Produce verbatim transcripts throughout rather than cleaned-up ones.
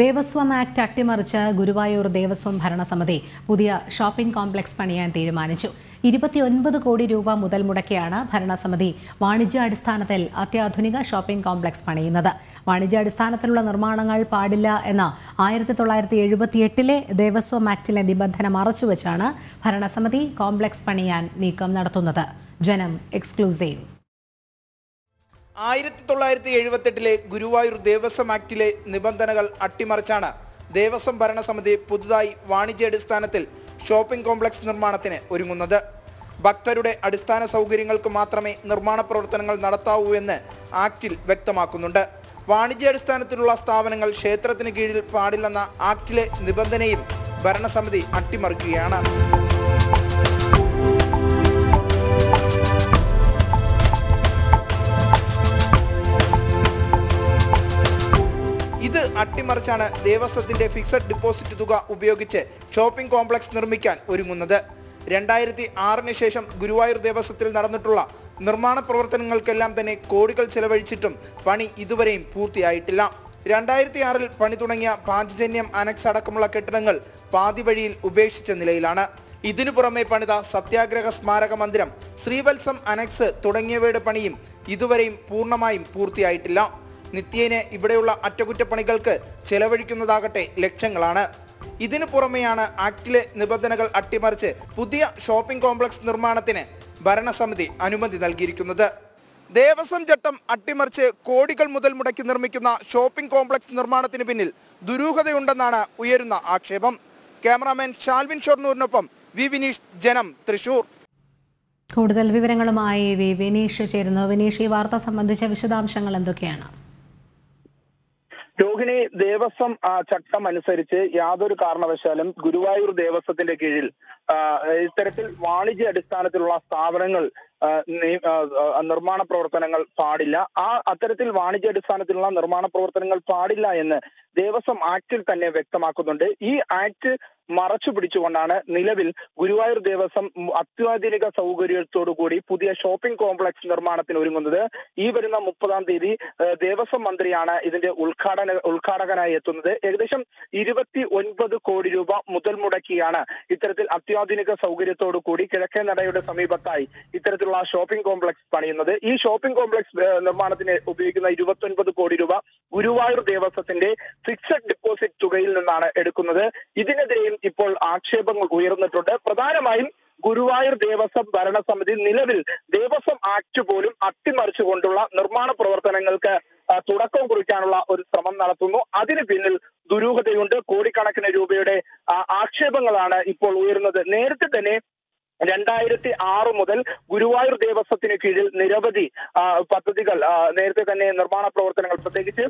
Devaswom act അട്ടിമറിച്ച് ഗുരുവായൂർ ദേവസ്വം ഭരണസമിതി പുതിയ ഷോപ്പിംഗ് കോംപ്ലക്സ് പണിയാൻ തീരുമാനിച്ചു. ഇരുപത്തിയൊൻപത് കോടി രൂപ മുതൽ മുടക്കിയാണ് ഭരണസമിതി വാണിജ്യാടിസ്ഥാനത്തിൽ അത്യാധുനിക ഷോപ്പിംഗ് കോംപ്ലക്സ് പണിയുന്നത്. വാണിജ്യാടിസ്ഥാനത്തിലുള്ള നിർമ്മാണങ്ങൾ പാടില്ല എന്ന ആയിരത്തി തൊള്ളായിരത്തി എഴുപത്തിയെട്ടിലെ ദേവസ്വം ആക്ടിലെ നിബന്ധന മറച്ചുവെച്ചാണ് ഭരണസമിതി കോംപ്ലക്സ് പണിയാൻ നീക്കം നടത്തുന്നത്. ജനം എക്സ്ക്ലൂസീവ്. ആയിരത്തി തൊള്ളായിരത്തി എഴുപത്തെട്ടിലെ ഗുരുവായൂർ ദേവസ്വം ആക്ടിലെ നിബന്ധനകൾ അട്ടിമറിച്ചാണ് ദേവസ്വം ഭരണസമിതി പുതുതായി വാണിജ്യാടിസ്ഥാനത്തിൽ ഷോപ്പിംഗ് കോംപ്ലക്സ് നിർമ്മാണത്തിന് ഒരുങ്ങുന്നത്. ഭക്തരുടെ അടിസ്ഥാന സൗകര്യങ്ങൾക്ക് മാത്രമേ നിർമ്മാണ പ്രവർത്തനങ്ങൾ നടത്താവൂ എന്ന് ആക്ടിൽ വ്യക്തമാക്കുന്നുണ്ട്. വാണിജ്യാടിസ്ഥാനത്തിലുള്ള സ്ഥാപനങ്ങൾ ക്ഷേത്രത്തിന് കീഴിൽ പാടില്ലെന്ന ആക്ടിലെ നിബന്ധനയും ഭരണസമിതി അട്ടിമറിക്കുകയാണ്. അട്ടിമറിച്ചാണ് ദേവസ്വത്തിന്റെ ഫിക്സഡ് ഡിപ്പോസിറ്റ് തുക ഉപയോഗിച്ച് ഷോപ്പിംഗ് കോംപ്ലക്സ് നിർമ്മിക്കാൻ ഒരുങ്ങുന്നത്. രണ്ടായിരത്തി ആറിന് ശേഷം ഗുരുവായൂർ ദേവസ്വത്തിൽ നടന്നിട്ടുള്ള നിർമ്മാണ പ്രവർത്തനങ്ങൾക്കെല്ലാം തന്നെ കോടികൾ ചെലവഴിച്ചിട്ടും പണി ഇതുവരെയും പൂർത്തിയായിട്ടില്ല. രണ്ടായിരത്തി ആറിൽ പണി തുടങ്ങിയ പാഞ്ചജന്യം അനക്സ് അടക്കമുള്ള കെട്ടിടങ്ങൾ പാതി വഴിയിൽ ഉപേക്ഷിച്ച നിലയിലാണ്. ഇതിനു പുറമെ പണിത സത്യാഗ്രഹ സ്മാരക മന്ദിരം, ശ്രീവത്സം അനക്സ് തുടങ്ങിയവയുടെ പണിയും ഇതുവരെയും പൂർണ്ണമായും പൂർത്തിയായിട്ടില്ല. നിത്യേന ഇവിടെയുള്ള അറ്റകുറ്റപ്പണികൾക്ക് ചെലവഴിക്കുന്നതാകട്ടെ ലക്ഷങ്ങളാണ്. ഇതിനു പുറമെയാണ് ആക്ടിലെ നിബന്ധനകൾ അട്ടിമറിച്ച് പുതിയ ഷോപ്പിംഗ് കോംപ്ലക്സ് നിർമ്മാണത്തിന് ഭരണസമിതി അനുമതി നൽകിയിരിക്കുന്നത്. ദേവസ്വം ചട്ടം അട്ടിമറിച്ച് കോടികൾ മുതൽ മുടക്കി നിർമ്മിക്കുന്ന ഷോപ്പിംഗ് കോംപ്ലക്സ് നിർമ്മാണത്തിന് പിന്നിൽ ദുരൂഹതയുണ്ടെന്നാണ് ഉയരുന്ന ആക്ഷേപം. ക്യാമറാമാൻ ഷാൽവിൻ ഷൊർണൂരിനൊപ്പം വി വിനീഷ്, ജനം, തൃശൂർ. കൂടുതൽ വിവരങ്ങളുമായി വി വിനീഷ് ചേരുന്നു. വിനീഷ്, ഈ വാർത്ത സംബന്ധിച്ച വിശദാംശങ്ങൾ എന്തൊക്കെയാണ്? രോഹിണി, ദേവസ്വം ചട്ടം അനുസരിച്ച് യാതൊരു കാരണവശാലും ഗുരുവായൂർ ദേവസ്വത്തിന്റെ കീഴിൽ ഇത്തരത്തിൽ വാണിജ്യ അടിസ്ഥാനത്തിലുള്ള സ്ഥാപനങ്ങൾ നിർമ്മാണ പ്രവർത്തനങ്ങൾ പാടില്ല. ആ അത്തരത്തിൽ വാണിജ്യാടിസ്ഥാനത്തിലുള്ള നിർമ്മാണ പ്രവർത്തനങ്ങൾ പാടില്ല എന്ന് ദേവസ്വം ആക്ടിൽ തന്നെ വ്യക്തമാക്കുന്നുണ്ട്. ഈ ആക്ട് മറച്ചു പിടിച്ചുകൊണ്ടാണ് നിലവിൽ ഗുരുവായൂർ ദേവസ്വം അത്യാധുനിക സൗകര്യത്തോടുകൂടി പുതിയ ഷോപ്പിംഗ് കോംപ്ലക്സ് നിർമ്മാണത്തിന് ഒരുങ്ങുന്നത്. ഈ വരുന്ന മുപ്പതാം തീയതി ദേവസ്വം മന്ത്രിയാണ് ഇതിന്റെ ഉദ്ഘാടന ഉദ്ഘാടകനായി എത്തുന്നത്. ഏകദേശം ഇരുപത്തി ഒൻപത് കോടി രൂപ മുതൽ മുടക്കിയാണ് ഇത്തരത്തിൽ അത്യാധുനിക സൗകര്യത്തോടു കൂടി കിഴക്കേ നടയുടെ സമീപത്തായി ഇത്തരത്തിൽ ഷോപ്പിംഗ് കോംപ്ലക്സ് പണിയുന്നത്. ഈ ഷോപ്പിംഗ് കോംപ്ലക്സ് നിർമ്മാണത്തിന് ഉപയോഗിക്കുന്ന ഇരുപത്തി ഒൻപത് കോടി രൂപ ഗുരുവായൂർ ദേവസ്വത്തിന്റെ ഫിക്സഡ് ഡിപ്പോസിറ്റ് തുകയിൽ നിന്നാണ് എടുക്കുന്നത്. ഇതിനെതിരെയും ഇപ്പോൾ ആക്ഷേപങ്ങൾ ഉയർന്നിട്ടുണ്ട്. പ്രധാനമായും ഗുരുവായൂർ ദേവസ്വം ഭരണസമിതി നിലവിൽ ദേവസ്വം ആക്ട് പോലും അട്ടിമറിച്ചുകൊണ്ടുള്ള നിർമ്മാണ പ്രവർത്തനങ്ങൾക്ക് തുടക്കം കുറിക്കാനുള്ള ഒരു ശ്രമം നടത്തുന്നു. അതിന് പിന്നിൽ ദുരൂഹതയുണ്ട്. കോടിക്കണക്കിന് രൂപയുടെ ആക്ഷേപങ്ങളാണ് ഇപ്പോൾ ഉയരുന്നത്. നേരത്തെ തന്നെ രണ്ടായിരത്തി ആറ് മുതൽ ഗുരുവായൂർ ദേവസ്വത്തിന് കീഴിൽ നിരവധി പദ്ധതികൾ നേരത്തെ തന്നെ നിർമ്മാണ പ്രവർത്തനങ്ങൾ, പ്രത്യേകിച്ച്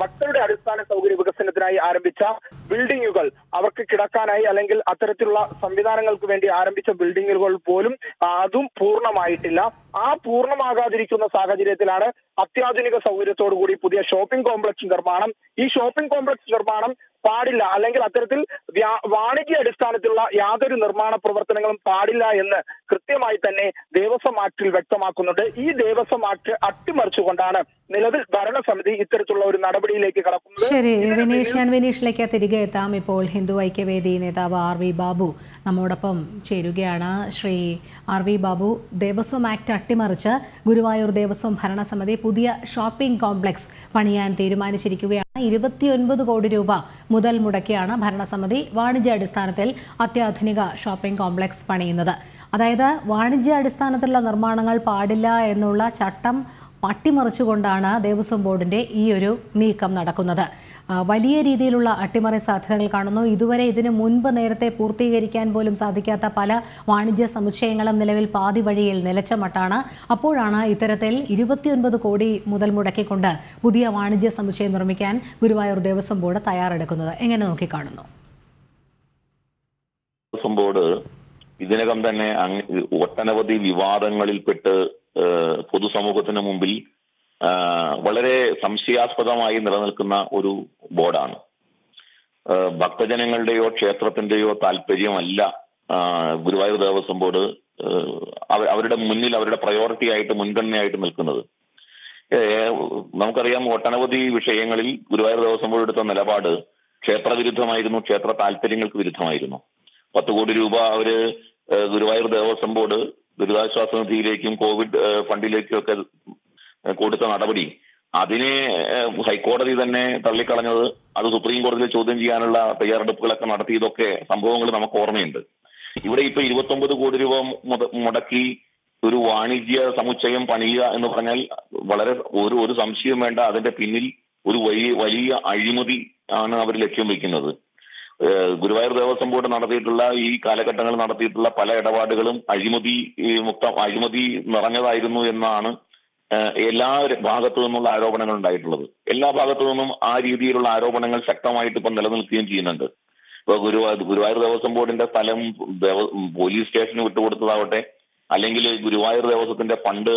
ഭക്തരുടെ അടിസ്ഥാന സൗകര്യ വികസനത്തിനായി ആരംഭിച്ച ബിൽഡിങ്ങുകൾ, അവർക്ക് കിടക്കാനായി അല്ലെങ്കിൽ അത്തരത്തിലുള്ള സംവിധാനങ്ങൾക്ക് വേണ്ടി ആരംഭിച്ച ബിൽഡിങ്ങുകൾ പോലും അതും പൂർണ്ണമായിട്ടില്ല. ആ പൂർണ്ണമാകാതിരിക്കുന്ന സാഹചര്യത്തിലാണ് അത്യാധുനിക സൗകര്യത്തോടുകൂടി പുതിയ ഷോപ്പിംഗ് കോംപ്ലക്സ് നിർമ്മാണം. ഈ ഷോപ്പിംഗ് കോംപ്ലക്സ് നിർമ്മാണം പാടില്ല, അല്ലെങ്കിൽ അത്തരത്തിൽ വാണിജ്യ അടിസ്ഥാനത്തിലുള്ള യാതൊരു നിർമ്മാണ പ്രവർത്തനങ്ങളും പാടില്ല എന്ന് കൃത്യമായി തന്നെ ദേവസ്വം ആക്ടിൽ വ്യക്തമാക്കുന്നുണ്ട്. ഈ ദേവസ്വം ആക്ട് അട്ടിമറിച്ചുകൊണ്ടാണ് നിലവിൽ ഭരണസമിതി ഇത്തരത്തിലുള്ള ഒരു നടപടിയിലേക്ക് കടക്കുന്നത്. ശരി വിനീഷ്, ഞാൻ വിനീഷിലേക്ക് തിരികെ എത്താം. ഇപ്പോൾ ഹിന്ദു ഐക്യവേദി നേതാവ് ആർ വി ബാബു നമ്മോടൊപ്പം ചേരുകയാണ്. Shri R V Babu, Devaswom act അട്ടിമറിച്ച് ഗുരുവായൂർ ദേവസ്വം ഭരണസമിതി പുതിയ ഷോപ്പിംഗ് കോംപ്ലക്സ് പണിയാൻ തീരുമാനിച്ചിരിക്കുകയാണ്. ഇരുപത്തിയൊൻപത് കോടി രൂപ മുതൽ മുടക്കിയാണ് ഭരണസമിതി വാണിജ്യാടിസ്ഥാനത്തിൽ അത്യാധുനിക ഷോപ്പിംഗ് കോംപ്ലക്സ് പണിയുന്നത്. അതായത് വാണിജ്യാടിസ്ഥാനത്തിലുള്ള നിർമ്മാണങ്ങൾ പാടില്ല എന്നുള്ള ചട്ടം അട്ടിമറിച്ചുകൊണ്ടാണ് ദേവസ്വം ബോർഡിൻ്റെ ഈ ഒരു നീക്കം നടക്കുന്നത്. വലിയ രീതിയിലുള്ള അട്ടിമറി സാധ്യതകൾ കാണുന്നു. ഇതുവരെ ഇതിനു മുൻപ് നേരത്തെ പൂർത്തീകരിക്കാൻ പോലും സാധിക്കാത്ത പല വാണിജ്യ സമുച്ചയങ്ങളും നിലവിൽ പാതി വഴിയിൽ നിലച്ച മട്ടാണ്. അപ്പോഴാണ് ഇത്തരത്തിൽ ഇരുപത്തിയൊൻപത് കോടി മുതൽ മുടക്കിക്കൊണ്ട് പുതിയ വാണിജ്യ സമുച്ചയം നിർമ്മിക്കാൻ ഗുരുവായൂർ ദേവസ്വം ബോർഡ് തയ്യാറെടുക്കുന്നത്. എങ്ങനെ നോക്കിക്കാണുന്നു? ദേവസ്വം ബോർഡ് ഇതിനകം തന്നെ ഒട്ടനവധി വിവാദങ്ങളിൽപ്പെട്ട് പൊതുസമൂഹത്തിന് മുമ്പിൽ വളരെ സംശയാസ്പദമായി നിലനിൽക്കുന്ന ഒരു ബോർഡാണ്. ഭക്തജനങ്ങളുടെയോ ക്ഷേത്രത്തിന്റെയോ താല്പര്യമല്ല ഗുരുവായൂർ ദേവസ്വം ബോർഡ് അവരുടെ മുന്നിൽ അവരുടെ പ്രയോറിറ്റി ആയിട്ട് മുൻഗണനയായിട്ട് നിൽക്കുന്നത്. നമുക്കറിയാം, ഒട്ടനവധി വിഷയങ്ങളിൽ ഗുരുവായൂർ ദേവസ്വം ബോർഡ് എടുത്ത നിലപാട് ക്ഷേത്ര വിരുദ്ധമായിരുന്നു, ക്ഷേത്ര താല്പര്യങ്ങൾക്ക് വിരുദ്ധമായിരുന്നു. പത്ത് കോടി രൂപ അവര് ഗുരുവായൂർ ദേവസ്വം ബോർഡ് ദുരിതാശ്വാസ നിധിയിലേക്കും കോവിഡ് ഫണ്ടിലേക്കും ഒക്കെ കൊടുത്ത നടപടി അതിനെ ഹൈക്കോടതി തന്നെ തള്ളിക്കളഞ്ഞത്, അത് സുപ്രീം കോടതിയിൽ ചോദ്യം ചെയ്യാനുള്ള തയ്യാറെടുപ്പുകളൊക്കെ നടത്തിയതൊക്കെ സംഭവങ്ങൾ നമുക്ക് ഓർമ്മയുണ്ട്. ഇവിടെ ഇപ്പൊ ഇരുപത്തി ഒമ്പത് കോടി രൂപ മുടക്കി ഒരു വാണിജ്യ സമുച്ചയം പണിയുക എന്ന് പറഞ്ഞാൽ വളരെ ഒരു ഒരു സംശയം വേണ്ട, അതിന്റെ പിന്നിൽ ഒരു വലിയ വലിയ അഴിമതി ആണ് അവർ ലക്ഷ്യം വയ്ക്കുന്നത്. ഗുരുവായൂർ ദേവസ്വം ബോർഡ് നടത്തിയിട്ടുള്ള ഈ കാലഘട്ടങ്ങളിൽ നടത്തിയിട്ടുള്ള പല ഇടപാടുകളും അഴിമതി മുക്ത അഴിമതി നിറഞ്ഞതായിരുന്നു എന്നാണ് എല്ലാ ഭാഗത്തു നിന്നുള്ള ആരോപണങ്ങൾ ഉണ്ടായിട്ടുള്ളത്. എല്ലാ ഭാഗത്തു നിന്നും ആ രീതിയിലുള്ള ആരോപണങ്ങൾ ശക്തമായിട്ട് ഇപ്പം നിലനിൽക്കുകയും ചെയ്യുന്നുണ്ട്. ഇപ്പൊ ഗുരുവാ ഗുരുവായൂർ ദേവസ്വം ബോർഡിന്റെ സ്ഥലം പോലീസ് സ്റ്റേഷന് വിട്ടുകൊടുത്തതാവട്ടെ, അല്ലെങ്കിൽ ഗുരുവായൂർ ദേവസ്വത്തിന്റെ ഫണ്ട്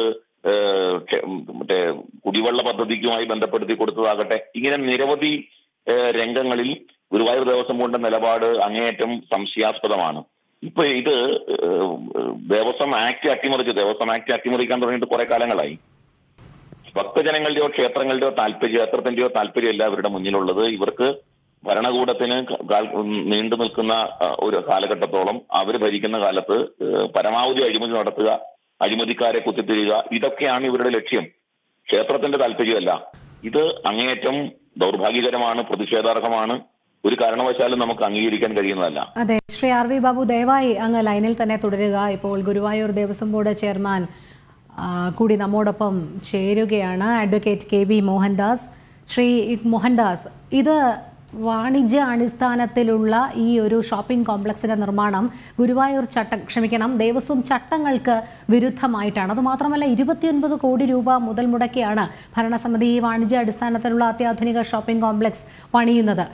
മറ്റേ കുടിവെള്ള പദ്ധതിക്കുമായി ബന്ധപ്പെടുത്തി കൊടുത്തതാകട്ടെ, ഇങ്ങനെ നിരവധി രംഗങ്ങളിൽ ഗുരുവായൂർ ദേവസ്വം ബോർഡിന്റെ നിലപാട് അങ്ങേയറ്റം സംശയാസ്പദമാണ്. ഇപ്പൊ ഇത് ദേവസ്വം ആക്ട് അട്ടിമറിച്ച് ദേവസ്വം ആക്ട് അട്ടിമറിക്കാൻ തുടങ്ങിയിട്ട് കുറെ കാലങ്ങളായി. ഭക്തജനങ്ങളുടെയോ ക്ഷേത്രങ്ങളുടെയോ താല്പര്യം ക്ഷേത്രത്തിന്റെയോ താല്പര്യമല്ല ഇവരുടെ മുന്നിലുള്ളത്. ഇവർക്ക് ഭരണകൂടത്തിന് നീണ്ടു നിൽക്കുന്ന ഒരു കാലഘട്ടത്തോളം അവർ ഭരിക്കുന്ന കാലത്ത് പരമാവധി അഴിമതി നടത്തുക, അഴിമതിക്കാരെ കുത്തിത്തിരിയുക, ഇതൊക്കെയാണ് ഇവരുടെ ലക്ഷ്യം, ക്ഷേത്രത്തിന്റെ താല്പര്യമല്ല. ഇത് അങ്ങേയറ്റം ദൗർഭാഗ്യകരമാണ്, പ്രതിഷേധാർഹമാണ്, ഒരു കാരണവശാലും നമുക്ക് അംഗീകരിക്കാൻ കഴിയുന്നതല്ല. അതെ, ശ്രീ ആർ വി ബാബു ദയവായി അങ്ങ് ലൈനിൽ തന്നെ തുടരുക. ഇപ്പോൾ ഗുരുവായൂർ ദേവസ്വം ബോർഡ് ചെയർമാൻ കൂടി നമ്മോടൊപ്പം ചേരുകയാണ്, advocate K B Mohandas. Shri Mohandas, ഇത് വാണിജ്യ അടിസ്ഥാനത്തിലുള്ള ഈ ഒരു ഷോപ്പിംഗ് കോംപ്ലക്സിന്റെ നിർമ്മാണം ഗുരുവായൂർ ചട്ടം ക്ഷമിക്കണം ദേവസ്വം ചട്ടങ്ങൾക്ക് വിരുദ്ധമായിട്ടാണ്. അതുമാത്രമല്ല ഇരുപത്തിയൊൻപത് കോടി രൂപ മുതൽ മുടക്കിയാണ് ഭരണസമിതി ഈ വാണിജ്യ അടിസ്ഥാനത്തിലുള്ള അത്യാധുനിക ഷോപ്പിംഗ് കോംപ്ലക്സ് പണിയുന്നത്.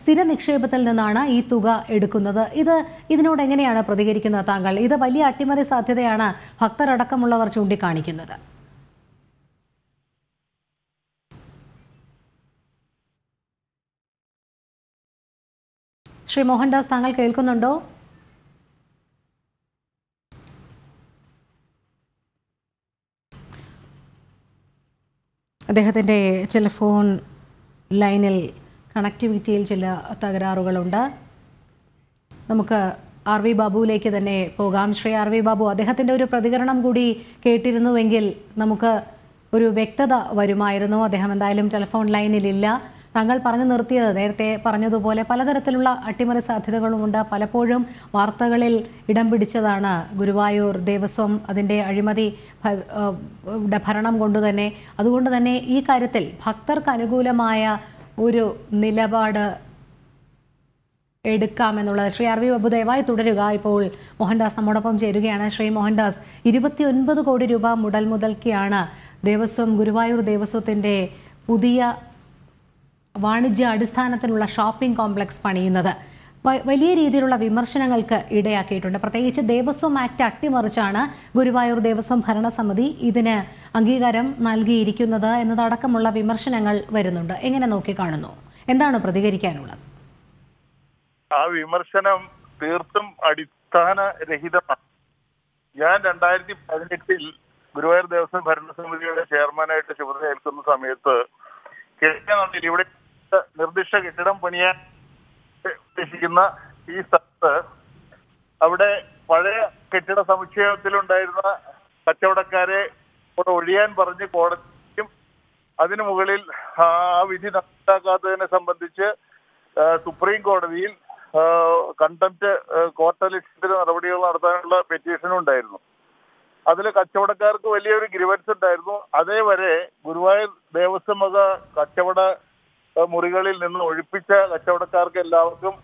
സ്ഥിര നിക്ഷേപത്തിൽ നിന്നാണ് ഈ തുക എടുക്കുന്നത്. ഇത് ഇതിനോട് എങ്ങനെയാണ് പ്രതികരിക്കുന്നത് താങ്കൾ? ഇത് വലിയ അട്ടിമറി സാധ്യതയാണ് ഭക്തരടക്കമുള്ളവർ ചൂണ്ടിക്കാണിക്കുന്നത്. ശ്രീ മോഹൻദാസ്, താങ്കൾ കേൾക്കുന്നുണ്ടോ? അദ്ദേഹത്തിൻ്റെ ടെലിഫോൺ ലൈനിൽ കണക്ടിവിറ്റിയിൽ ചില തകരാറുകളുണ്ട്. നമുക്ക് ആർ വി ബാബുവിലേക്ക് തന്നെ പോകാം. ശ്രീ ആർ വി ബാബു, അദ്ദേഹത്തിൻ്റെ ഒരു പ്രതികരണം കൂടി കേട്ടിരുന്നുവെങ്കിൽ നമുക്ക് ഒരു വ്യക്തത വരുമായിരുന്നു. അദ്ദേഹം എന്തായാലും ടെലിഫോൺ ലൈനിലില്ല. താങ്കൾ പറഞ്ഞു നിർത്തിയത് നേരത്തെ പറഞ്ഞതുപോലെ പലതരത്തിലുള്ള അട്ടിമറി സാധ്യതകളുമുണ്ട്. പലപ്പോഴും വാർത്തകളിൽ ഇടം പിടിച്ചതാണ് ഗുരുവായൂർ ദേവസ്വം, അതിൻ്റെ അഴിമതി ഭരണം കൊണ്ടുതന്നെ. അതുകൊണ്ട് തന്നെ ഈ കാര്യത്തിൽ ഭക്തർക്ക് അനുകൂലമായ ഒരു നിലപാട് എടുക്കാമെന്നുള്ളത്. ശ്രീ ആർ വി ബാബു ദയവായി തുടരുക. ഇപ്പോൾ മോഹൻദാസ് നമ്മോടൊപ്പം ചേരുകയാണ്. ശ്രീ മോഹൻദാസ്, ഇരുപത്തി ഒൻപത് കോടി രൂപ മുതൽ മുതൽക്കാണ് ദേവസ്വം ഗുരുവായൂർ ദേവസ്വത്തിൻ്റെ പുതിയ വാണിജ്യ അടിസ്ഥാനത്തിലുള്ള ഷോപ്പിംഗ് കോംപ്ലക്സ് പണിയുന്നത് വലിയ രീതിയിലുള്ള വിമർശനങ്ങൾക്ക് ഇടയാക്കിയിട്ടുണ്ട്. പ്രത്യേകിച്ച് ദേവസ്വം ആക്ട് അട്ടിമറിച്ചാണ് ഗുരുവായൂർ ദേവസ്വം ഭരണസമിതി ഇതിന് അംഗീകാരം നൽകിയിരിക്കുന്നത് എന്നതടക്കമുള്ള വിമർശനങ്ങൾ വരുന്നുണ്ട്. എങ്ങനെ നോക്കിക്കാണുന്നു? എന്താണ് പ്രതികരിക്കാനുള്ളത്? ആ വിമർശനം തീർത്തും അടിസ്ഥാനരഹിതമാണ്. ഞാൻ രണ്ടായിരത്തി പതിനെട്ടിൽ ഗുരുവായൂർ ദേവസ്വം ഭരണസമിതിയുടെ ചെയർമാനായിട്ട് ചുമതല ഏൽക്കുന്ന സമയത്ത് ഇവിടെ നിർദ്ദിഷ്ട കെട്ടിടം പണിയാൻ ഉദ്ദേശിക്കുന്ന ഈ സ്ഥലത്ത് അവിടെ പഴയ കെട്ടിട സമുച്ചയത്തിലുണ്ടായിരുന്ന കച്ചവടക്കാരെ ഒഴിയാൻ പറഞ്ഞ് കോടതിയും അതിനു മുകളിൽ ആ വിധി നടപ്പാക്കാത്തതിനെ സംബന്ധിച്ച് സുപ്രീം കോടതിയിൽ കണ്ടംപ്റ്റ് കോർട്ടലിക്ഷന്റെ നടപടികൾ നടത്താനുള്ള പെറ്റീഷനും ഉണ്ടായിരുന്നു. അതിൽ കച്ചവടക്കാർക്ക് വലിയൊരു ഗ്രീവൻസ് ഉണ്ടായിരുന്നു. അതേവരെ ഗുരുവായൂർ ദേവസ്വം വക കച്ചവട മുറികളിൽ നിന്ന് ഒഴിപ്പിച്ച കച്ചവടക്കാർക്ക് എല്ലാവർക്കും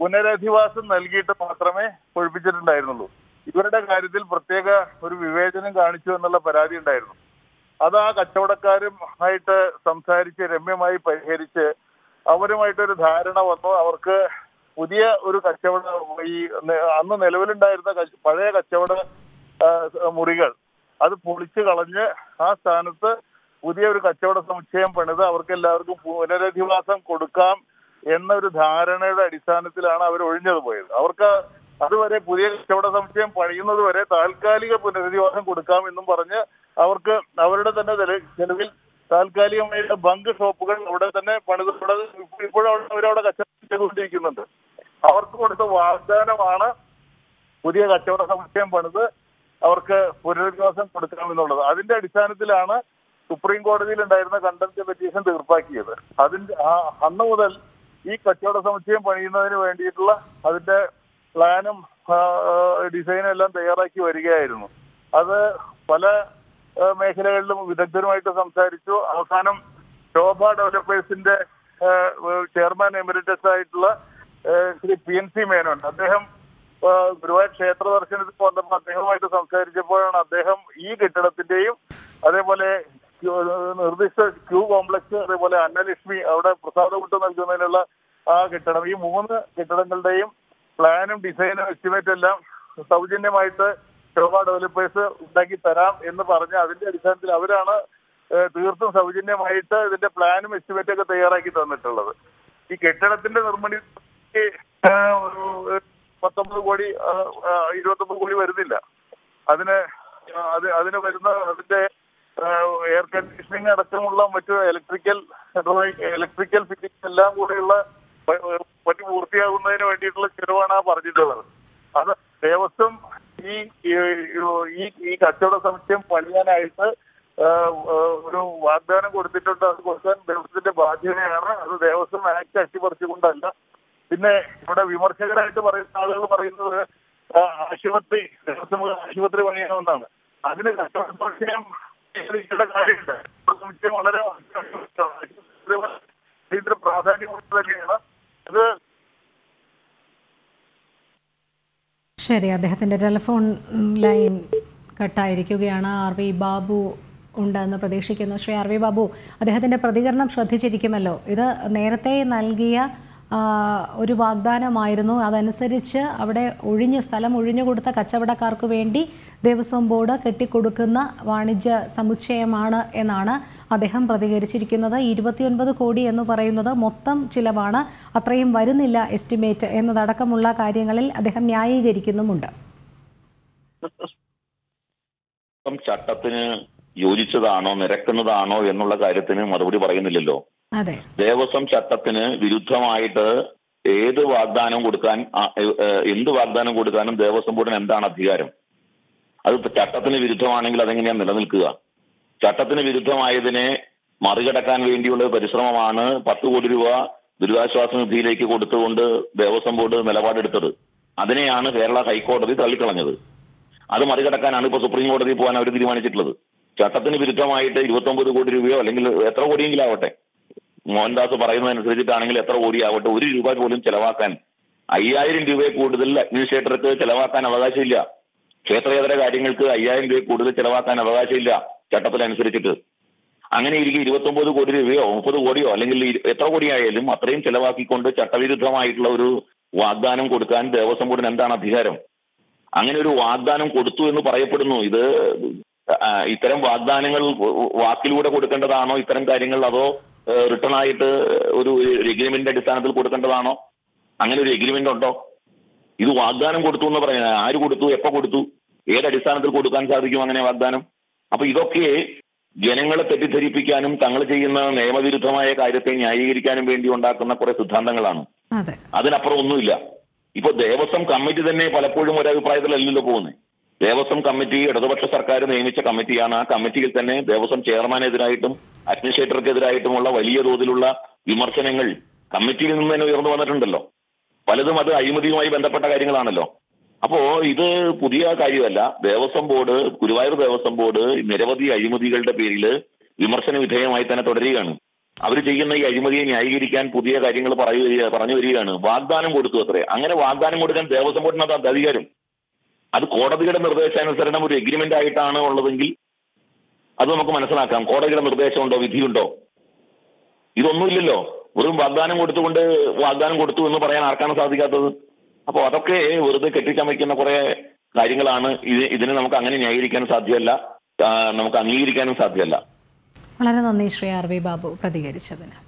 പുനരധിവാസം നൽകിയിട്ട് മാത്രമേ ഒഴിപ്പിച്ചിട്ടുണ്ടായിരുന്നുള്ളൂ. ഇവരുടെ കാര്യത്തിൽ പ്രത്യേക ഒരു വിവേചനം കാണിച്ചു എന്നുള്ള പരാതി ഉണ്ടായിരുന്നു. അത് ആ കച്ചവടക്കാരുമായിട്ട് സംസാരിച്ച് രമ്യമായി പരിഹരിച്ച് അവരുമായിട്ടൊരു ധാരണ വന്നു. അവർക്ക് പുതിയ ഒരു കച്ചവട ഈ അന്ന് നിലവിലുണ്ടായിരുന്ന പഴയ കച്ചവട മുറികൾ അത് പൊളിച്ചു കളഞ്ഞ് ആ സ്ഥാനത്ത് പുതിയ ഒരു കച്ചവട സമുച്ചയം പണിത് അവർക്ക് എല്ലാവർക്കും പുനരധിവാസം കൊടുക്കാം എന്നൊരു ധാരണയുടെ അടിസ്ഥാനത്തിലാണ് അവർ ഒഴിഞ്ഞത് പോയത്. അവർക്ക് അതുവരെ പുതിയ കച്ചവട സമുച്ചയം പണിയുന്നത് വരെ താൽക്കാലിക പുനരധിവാസം കൊടുക്കാം എന്നും പറഞ്ഞ് അവർക്ക് അവരുടെ തന്നെ ചെലവിൽ താൽക്കാലികമായിട്ട് ബങ്ക് ഷോപ്പുകൾ അവിടെ തന്നെ പണിത് ഇപ്പോഴും അവരവിടെ കച്ചവടം ശ്രമിച്ചുകൊണ്ടിരിക്കുന്നുണ്ട്. അവർക്ക് കൊടുത്ത വാഗ്ദാനമാണ് പുതിയ കച്ചവട സമുച്ചയം പണിത് അവർക്ക് പുനരധിവാസം കൊടുക്കണമെന്നുള്ളത്. അതിന്റെ അടിസ്ഥാനത്തിലാണ് സുപ്രീം കോടതിയിൽ ഉണ്ടായിരുന്ന കണ്ടംപ്റ്റ് പെറ്റീഷൻ തീർപ്പാക്കിയത്. അതിന്റെ അന്ന് മുതൽ ഈ കച്ചവട സമുച്ചയം പണിയുന്നതിന് വേണ്ടിയിട്ടുള്ള അതിന്റെ പ്ലാനും ഡിസൈനും എല്ലാം തയ്യാറാക്കി വരികയായിരുന്നു. അത് പല മേഖലകളിലും വിദഗ്ധരുമായിട്ട് സംസാരിച്ചു. അവസാനം ശോഭ ഡെവലപ്പേഴ്സിന്റെ ചെയർമാൻ എമിരറ്റസ് ആയിട്ടുള്ള Shri P N C Menon, അദ്ദേഹം ഗുരുവായൂർ ക്ഷേത്ര ദർശനത്തിൽ വന്നപ്പോൾ അദ്ദേഹവുമായിട്ട് സംസാരിച്ചപ്പോഴാണ് അദ്ദേഹം ഈ കെട്ടിടത്തിന്റെയും അതേപോലെ നിർദ്ദിഷ്ട ക്യൂ കോംപ്ലക്സ്, അതേപോലെ അന്നലക്ഷ്മി അവിടെ പ്രസാദമുട്ട് നൽകുന്നതിനുള്ള ആ കെട്ടിടം, ഈ മൂന്ന് കെട്ടിടങ്ങളുടെയും പ്ലാനും ഡിസൈനും എസ്റ്റിമേറ്റ് എല്ലാം സൗജന്യമായിട്ട് ശോഭ ഡെവലപ്പേഴ്സ് ഉണ്ടാക്കി തരാം എന്ന് പറഞ്ഞ് അതിന്റെ അടിസ്ഥാനത്തിൽ അവരാണ് തീർത്തും സൗജന്യമായിട്ട് ഇതിന്റെ പ്ലാനും എസ്റ്റിമേറ്റ് ഒക്കെ തയ്യാറാക്കി തന്നിട്ടുള്ളത്. ഈ കെട്ടിടത്തിന്റെ നിർമ്മിതിക്ക് പത്തൊമ്പത് കോടി ഇരുപത്തൊമ്പത് കോടി വരുന്നില്ല. അതിന് അത് അതിന് വരുന്ന അതിന്റെ എയർ കണ്ടീഷനിങ് അടക്കമുള്ള മറ്റു ഇലക്ട്രിക്കൽ ഇലക്ട്രിക്കൽ ഫിറ്റിംഗ് എല്ലാം കൂടെയുള്ള മറ്റു പൂർത്തിയാകുന്നതിന് വേണ്ടിയിട്ടുള്ള ചെലവാണ് പറഞ്ഞിട്ടുള്ളത്. അത് ദേവസ്വം ഈ ഈ കച്ചവട സമുച്ചയം പണിയാനായിട്ട് ഒരു വാഗ്ദാനം കൊടുത്തിട്ടുണ്ട്. അത് കൊടുക്കാൻ ദേവസ്വത്തിന്റെ ബാധ്യതയാണ്. അത് ദേവസ്വം ആക്ട് അട്ടിപ്പറിച്ചുകൊണ്ടല്ല. പിന്നെ ഇവിടെ വിമർശകരായിട്ട് പറയുന്ന ആളുകൾ പറയുന്നത് ആശുപത്രി ദേവസ്വം ആശുപത്രി പണിയാണെന്നാണ്. അതിന് കച്ചവട സമുച്ചയം കാര്യമില്ല. സമുച്ചയം വളരെ പ്രാധാന്യം തന്നെയാണ്. അത് ശരി. അദ്ദേഹത്തിന്റെ ടെലിഫോൺ ലൈൻ കട്ടായിരിക്കുകയാണ്. ആർ വി ബാബു ഉണ്ടെന്ന് പ്രതീക്ഷിക്കുന്നു. ശ്രീ ആർ വി ബാബു, അദ്ദേഹത്തിന്റെ പ്രതികരണം ശ്രദ്ധിച്ചിരിക്കുമല്ലോ. ഇത് നേരത്തെ നൽകിയ ഒരു വാഗ്ദാനമായിരുന്നു. അതനുസരിച്ച് അവിടെ ഒഴിഞ്ഞ് സ്ഥലം ഒഴിഞ്ഞു കൊടുത്ത കച്ചവടക്കാർക്ക് വേണ്ടി ദേവസ്വം ബോർഡ് കെട്ടിക്കൊടുക്കുന്ന വാണിജ്യ സമുച്ചയമാണ് എന്നാണ് അദ്ദേഹം പ്രതികരിച്ചിരിക്കുന്നത്. ഇരുപത്തിയൊൻപത് കോടി എന്ന് പറയുന്നത് മൊത്തം ചിലവാണ്. അത്രയും വരുന്നില്ല എസ്റ്റിമേറ്റ് എന്നതടക്കമുള്ള കാര്യങ്ങളിൽ അദ്ദേഹം ന്യായീകരിക്കുന്നുമുണ്ട്. ചട്ടത്തിന് യോജിച്ചതാണോ നിരക്കുന്നതാണോ എന്നുള്ള കാര്യത്തിന് മറുപടി പറയുന്നില്ലല്ലോ. ദേവസ്വം ചട്ടത്തിന് വിരുദ്ധമായിട്ട് ഏത് വാഗ്ദാനം കൊടുക്കാൻ എന്ത് വാഗ്ദാനം കൊടുക്കാനും ദേവസ്വം ബോർഡിന് എന്താണ് അധികാരം? അത് ചട്ടത്തിന് വിരുദ്ധമാണെങ്കിൽ അതെങ്ങനെയാണ് നിലനിൽക്കുക? ചട്ടത്തിന് വിരുദ്ധമായതിനെ മറികടക്കാൻ വേണ്ടിയുള്ള പരിശ്രമമാണ് പത്ത് കോടി രൂപ ദുരിതാശ്വാസ നിധിയിലേക്ക് കൊടുത്തുകൊണ്ട് ദേവസ്വം ബോർഡ് നിലപാടെടുത്തത്. അതിനെയാണ് കേരള ഹൈക്കോടതി തള്ളിക്കളഞ്ഞത്. അത് മറികടക്കാനാണ് ഇപ്പോൾ സുപ്രീം കോടതിയിൽ പോകാൻ അവർ തീരുമാനിച്ചിട്ടുള്ളത്. ചട്ടത്തിന് വിരുദ്ധമായിട്ട് ഇരുപത്തൊമ്പത് കോടി രൂപയോ അല്ലെങ്കിൽ എത്ര കോടിയെങ്കിലും ആവട്ടെ, മോഹൻദാസ് പറയുന്നതനുസരിച്ചിട്ടാണെങ്കിൽ എത്ര കോടിയാവട്ടെ, ഒരു രൂപ പോലും ചെലവാക്കാൻ അയ്യായിരം രൂപയെ കൂടുതൽ അഡ്മിനിസ്ട്രേറ്റർക്ക് ചെലവാക്കാൻ അവകാശമില്ല. ക്ഷേത്രേതര കാര്യങ്ങൾക്ക് അയ്യായിരം രൂപയെ കൂടുതൽ ചെലവാക്കാൻ അവകാശമില്ല ചട്ടത്തിനനുസരിച്ചിട്ട്. അങ്ങനെ ഇരിക്കും ഇരുപത്തൊമ്പത് കോടി രൂപയോ മുപ്പത് കോടിയോ അല്ലെങ്കിൽ എത്ര കോടിയായാലും അത്രയും ചെലവാക്കിക്കൊണ്ട് ചട്ടവിരുദ്ധമായിട്ടുള്ള ഒരു വാഗ്ദാനം കൊടുക്കാൻ ദേവസ്വം ബോർഡിന് എന്താണ് അധികാരം? അങ്ങനെ ഒരു വാഗ്ദാനം കൊടുത്തു എന്ന് പറയപ്പെടുന്നു. ഇത് ഇത്തരം വാഗ്ദാനങ്ങൾ വാക്കിലൂടെ കൊടുക്കേണ്ടതാണോ ഇത്തരം കാര്യങ്ങൾ, അതോ റിട്ടേൺ ആയിട്ട് ഒരു എഗ്രിമെന്റിന്റെ അടിസ്ഥാനത്തിൽ കൊടുക്കേണ്ടതാണോ? അങ്ങനെ ഒരു എഗ്രിമെന്റ് ഉണ്ടോ? ഇത് വാഗ്ദാനം കൊടുത്തു എന്ന് പറഞ്ഞാൽ ആര് കൊടുത്തു, എപ്പോ കൊടുത്തു, ഏതടിസ്ഥാനത്തിൽ കൊടുക്കാൻ സാധിക്കും അങ്ങനെ വാഗ്ദാനം? അപ്പൊ ഇതൊക്കെ ജനങ്ങളെ തെറ്റിദ്ധരിപ്പിക്കാനും തങ്ങൾ ചെയ്യുന്ന നിയമവിരുദ്ധമായ കാര്യത്തെ ന്യായീകരിക്കാനും വേണ്ടി ഉണ്ടാക്കുന്ന കുറെ സിദ്ധാന്തങ്ങളാണ്. അതിനപ്പുറം ഒന്നുമില്ല. ഇപ്പൊ ദേവസ്വം കമ്മിറ്റി തന്നെ പലപ്പോഴും ഒരഭിപ്രായത്തിലല്ലല്ലോ പോകുന്നത്. ദേവസ്വം കമ്മിറ്റി ഇടതുപക്ഷ സർക്കാർ നിയമിച്ച കമ്മിറ്റിയാണ്. ആ കമ്മിറ്റിയിൽ തന്നെ ദേവസ്വം ചെയർമാനെതിരായിട്ടും അഡ്മിനിസ്ട്രേറ്റർക്കെതിരായിട്ടുമുള്ള വലിയ തോതിലുള്ള വിമർശനങ്ങൾ കമ്മിറ്റിയിൽ നിന്ന് തന്നെ ഉയർന്നു വന്നിട്ടുണ്ടല്ലോ. പലതും അത് അഴിമതിയുമായി ബന്ധപ്പെട്ട കാര്യങ്ങളാണല്ലോ. അപ്പോ ഇത് പുതിയ കാര്യമല്ല. ദേവസ്വം ബോർഡ്, ഗുരുവായൂർ ദേവസ്വം ബോർഡ് നിരവധി അഴിമതികളുടെ പേരിൽ വിമർശന വിധേയമായി തന്നെ തുടരുകയാണ്. അവർ ചെയ്യുന്ന ഈ അഴിമതിയെ ന്യായീകരിക്കാൻ പുതിയ കാര്യങ്ങൾ പറയുക പറഞ്ഞു വരികയാണ്. വാഗ്ദാനം കൊടുത്തു അത്രേ. അങ്ങനെ വാഗ്ദാനം കൊടുക്കാൻ ദേവസ്വം ബോർഡിന് അത് അധികാരം? അത് കോടതിയുടെ നിർദ്ദേശാനുസരണം ഒരു എഗ്രിമെന്റ് ആയിട്ടാണ് ഉള്ളതെങ്കിൽ അത് നമുക്ക് മനസ്സിലാക്കാം. കോടതിയുടെ നിർദ്ദേശമുണ്ടോ, വിധിയുണ്ടോ? ഇതൊന്നുമില്ലല്ലോ. വെറും വാഗ്ദാനം കൊടുത്തുകൊണ്ട് വാഗ്ദാനം കൊടുത്തു എന്ന് പറയാൻ ആർക്കാണ് സാധിക്കാത്തത്? അപ്പോൾ അതൊക്കെ വെറുതെ കെട്ടിച്ചമയ്ക്കുന്ന കുറെ കാര്യങ്ങളാണ്. ഇത് ഇതിനെ നമുക്ക് അങ്ങനെ ന്യായീകരിക്കാനും സാധ്യമല്ല, നമുക്ക് അംഗീകരിക്കാനും സാധ്യമല്ല. വളരെ നന്ദി ശ്രീ ആർ വി ബാബു പ്രതികരിച്ചതിന്.